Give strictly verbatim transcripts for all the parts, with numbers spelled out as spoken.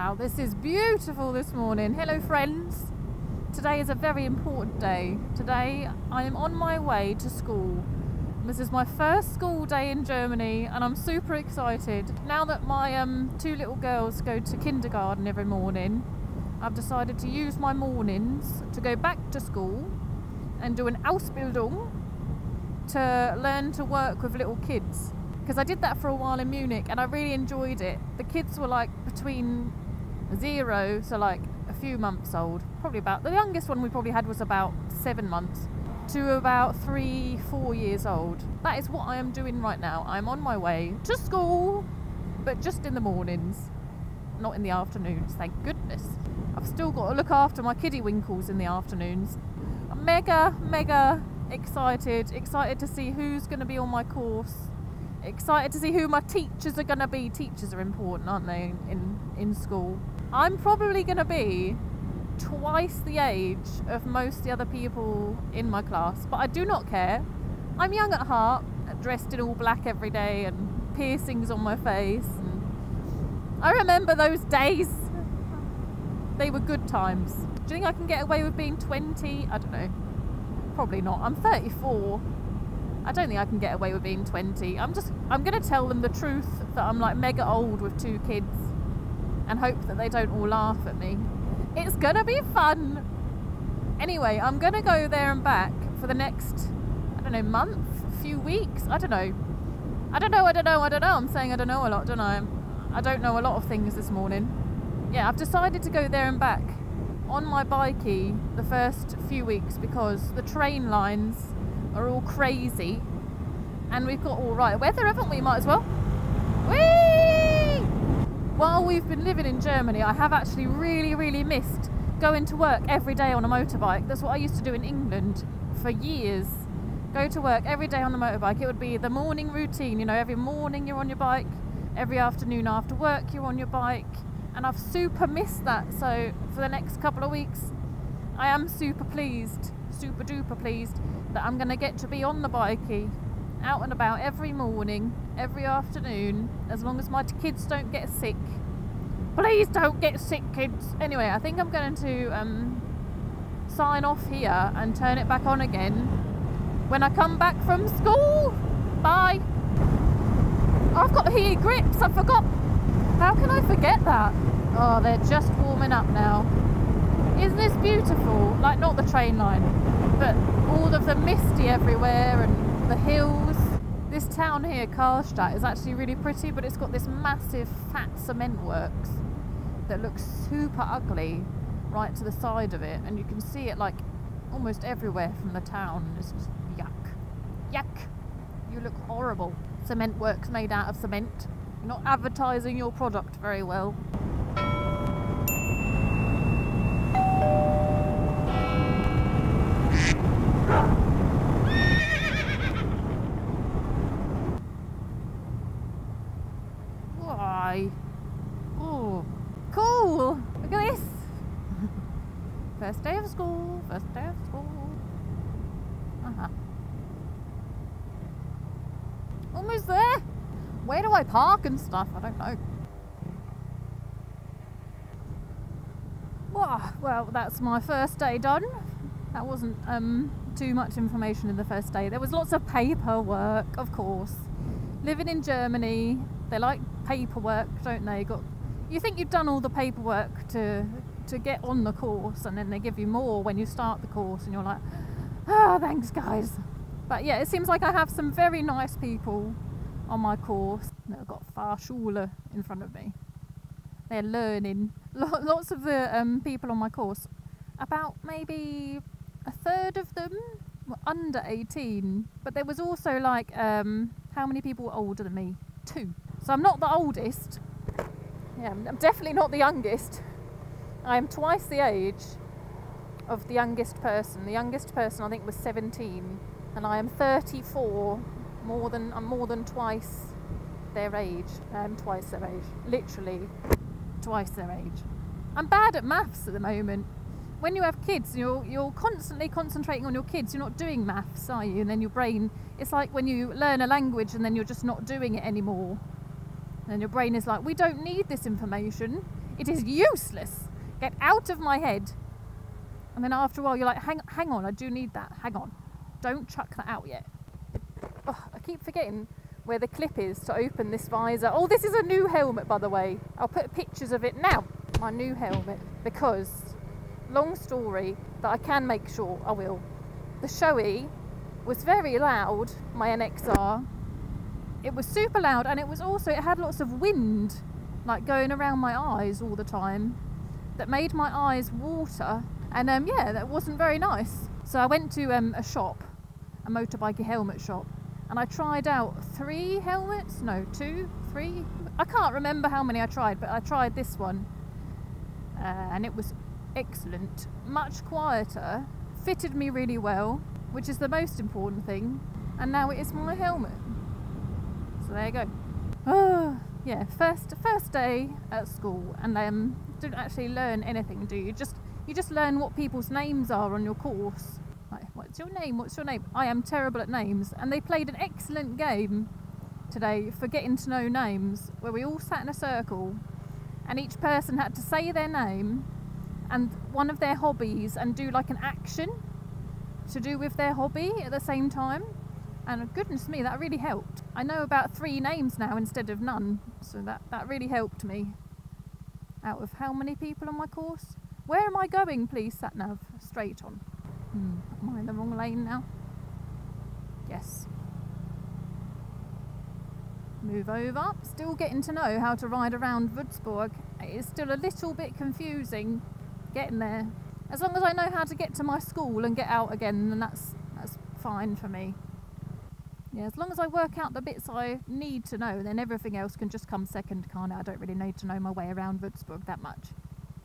Wow, this is beautiful this morning. Hello friends. Today is a very important day. Today I am on my way to school. This is my first school day in Germany and I'm super excited. Now that my um, two little girls go to kindergarten every morning, I've decided to use my mornings to go back to school and do an Ausbildung to learn to work with little kids. Because I did that for a while in Munich and I really enjoyed it. The kids were like between zero to like a few months old, probably about, the youngest one we probably had was about seven months to about three, four years old. That is what I am doing right now. I'm on my way to school, but just in the mornings, not in the afternoons, thank goodness. I've still got to look after my kiddiwinkles in the afternoons. I'm mega, mega excited, excited to see who's gonna be on my course. Excited to see who my teachers are going to be. Teachers are important, aren't they, in, in, in school? I'm probably going to be twice the age of most of the other people in my class, but I do not care. I'm young at heart, dressed in all black every day and piercings on my face. And I remember those days. They were good times. Do you think I can get away with being twenty? I don't know. Probably not. I'm thirty-four. I don't think I can get away with being twenty. I'm just, I'm going to tell them the truth that I'm like mega old with two kids and hope that they don't all laugh at me. It's going to be fun. Anyway, I'm going to go there and back for the next, I don't know, month, few weeks. I don't know. I don't know, I don't know, I don't know. I'm saying I don't know a lot, don't I? I don't know a lot of things this morning. Yeah, I've decided to go there and back on my bikey the first few weeks because the train lines are all crazy and we've got all right weather, haven't we? Might as well. Whee! While we've been living in Germany, I have actually really really missed going to work every day on a motorbike. That's what I used to do in England for years. Go to work every day on the motorbike. It would be the morning routine, you know, every morning you're on your bike, every afternoon after work you're on your bike, and I've super missed that. So for the next couple of weeks I am super pleased, super duper pleased that I'm going to get to be on the bikey, out and about every morning, every afternoon, as long as my kids don't get sick. Please don't get sick, kids. Anyway, I think I'm going to um, sign off here and turn it back on again when I come back from school. Bye. Oh, I've got heated grips. I forgot. How can I forget that? Oh, they're just warming up now. Isn't this beautiful? Like, not the train line, but all of the misty everywhere and the hills. This town here, Karstadt, is actually really pretty, but it's got this massive fat cement works that looks super ugly right to the side of it, and you can see it like almost everywhere from the town. It's just yuck. Yuck. You look horrible. Cement works made out of cement. You're not advertising your product very well. Oh, cool! Look at this! First day of school, first day of school. Uh-huh. Almost there! Where do I park and stuff? I don't know. Wow, well, that's my first day done. That wasn't um, too much information in the first day. There was lots of paperwork, of course. Living in Germany, they like paperwork, don't they? Got, you think you've done all the paperwork to to get on the course, and then they give you more when you start the course and you're like, ah, oh, thanks guys. But yeah, it seems like I have some very nice people on my course. I've got Fahrschule in front of me. They're learning. Lots of the um, people on my course, about maybe a third of them were under eighteen, but there was also like, um, how many people were older than me? Two. So I'm not the oldest. Yeah, I'm definitely not the youngest. I am twice the age of the youngest person. The youngest person I think was seventeen, and I am thirty-four. More than I'm more than twice their age. I'm twice their age. Literally, twice their age. I'm bad at maths at the moment. When you have kids, you're you're constantly concentrating on your kids. You're not doing maths, are you? And then your brain. It's like when you learn a language and then you're just not doing it anymore. And your brain is like, we don't need this information. It is useless. Get out of my head. And then after a while, you're like, hang, hang on, I do need that. Hang on. Don't chuck that out yet. It, oh, I keep forgetting where the clip is to open this visor. Oh, this is a new helmet, by the way. I'll put pictures of it now. My new helmet, because, long story, that I can make sure I will. The Shoei was very loud, my N X R. It was super loud, and it was also, it had lots of wind, like going around my eyes all the time, that made my eyes water. And um, yeah, that wasn't very nice. So I went to um, a shop, a motorbike helmet shop, and I tried out three helmets, no, two, three. I can't remember how many I tried, but I tried this one, uh, and it was excellent. Much quieter, fitted me really well, which is the most important thing. And now it is my helmet. So there you go. Oh, yeah, first first day at school, and um, don't actually learn anything, do you? Just you just learn what people's names are on your course. Like, what's your name? What's your name? I am terrible at names, and they played an excellent game today for getting to know names, where we all sat in a circle, and each person had to say their name and one of their hobbies, and do like an action to do with their hobby at the same time. And goodness me, that really helped. I know about three names now instead of none, so that that really helped me. Out of how many people on my course? Where am I going, please, sat nav? Straight on. Hmm, am I in the wrong lane now? Yes. Move over. Still getting to know how to ride around Wurzburg. It is still a little bit confusing getting there. As long as I know how to get to my school and get out again, then that's, that's fine for me. Yeah, as long as I work out the bits I need to know, then everything else can just come second, can't it? I don't really need to know my way around Wurzburg that much.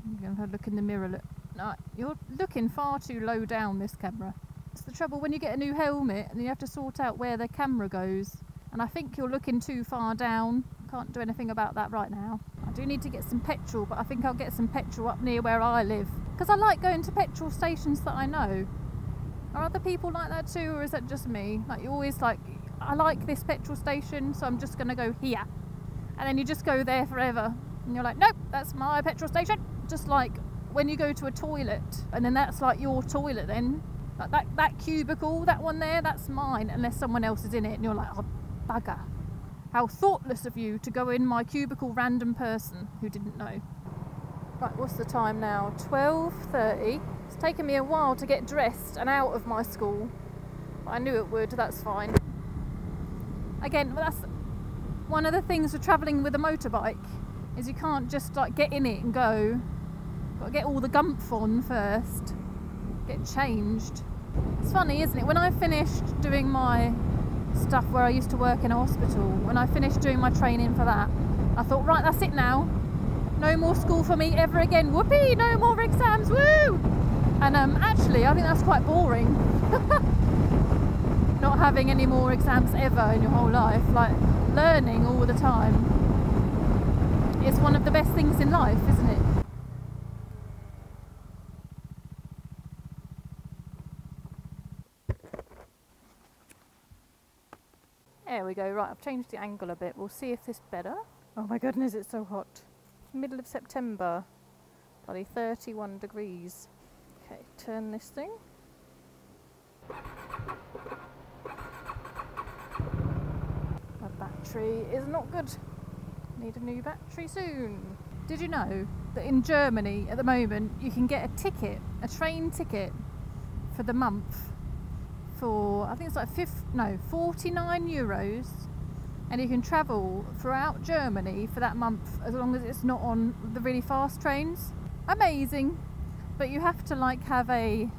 I'm going to have a look in the mirror. Look. No, you're looking far too low down, this camera. It's the trouble when you get a new helmet and you have to sort out where the camera goes. And I think you're looking too far down. Can't do anything about that right now. I do need to get some petrol, but I think I'll get some petrol up near where I live. Because I like going to petrol stations that I know. Are other people like that too, or is that just me? Like, you always like, I like this petrol station, so I'm just going to go here. And then you just go there forever. And you're like, nope, that's my petrol station. Just like when you go to a toilet, and then that's like your toilet then. Like that, that cubicle, that one there, that's mine, unless someone else is in it. And you're like, oh, bugger. How thoughtless of you to go in my cubicle, random person who didn't know. Right, what's the time now? twelve thirty. It's taken me a while to get dressed and out of my school. But I knew it would, that's fine. Again, that's one of the things with travelling with a motorbike, is you can't just like get in it and go. You've got to get all the gumph on first, get changed. It's funny, isn't it? When I finished doing my stuff where I used to work in a hospital, when I finished doing my training for that, I thought, right, that's it now. No more school for me ever again. Whoopee, no more exams, woo! And um, actually, I think that's quite boring. Not having any more exams ever in your whole life, like learning all the time. It's one of the best things in life, isn't it? There we go. Right, I've changed the angle a bit. We'll see if this is better. Oh my goodness, it's so hot. Middle of September, bloody thirty-one degrees. Okay, turn this thing. My battery is not good. Need a new battery soon. Did you know that in Germany at the moment you can get a ticket, a train ticket for the month for, I think it's like forty-nine euros. And you can travel throughout Germany for that month as long as it's not on the really fast trains. Amazing. But you have to like have a,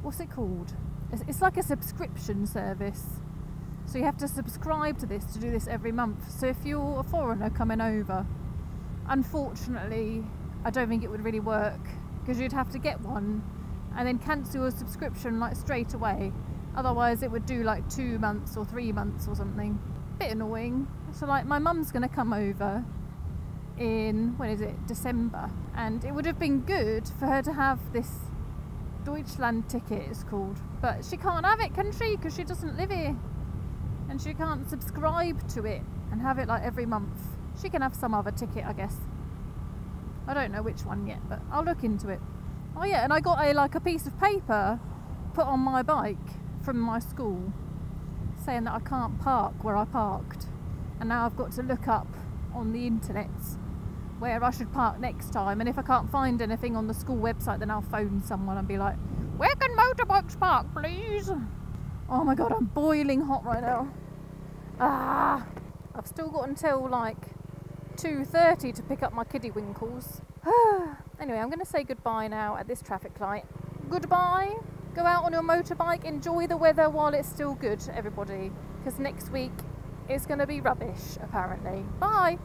what's it called? It's, it's like a subscription service. So you have to subscribe to this to do this every month. So if you're a foreigner coming over, unfortunately, I don't think it would really work, because you'd have to get one and then cancel your subscription like straight away. Otherwise it would do like two months or three months or something. Bit annoying. So like my mum's gonna come over in, when is it, December, and it would have been good for her to have this Deutschland ticket, it's called, but she can't have it, can she, because she doesn't live here and she can't subscribe to it and have it like every month. She can have some other ticket, I guess. I don't know which one yet, but I'll look into it. Oh yeah, and I got a like a piece of paper put on my bike from my school saying that I can't park where I parked, and now I've got to look up on the internet where I should park next time, and if I can't find anything on the school website then I'll phone someone and be like, where can motorbikes park please? Oh my god, I'm boiling hot right now. Ah, I've still got until like two thirty to pick up my kiddie winkles. Anyway, I'm going to say goodbye now at this traffic light. Goodbye. Go out on your motorbike, enjoy the weather while it's still good, everybody, because next week it's going to be rubbish apparently. Bye.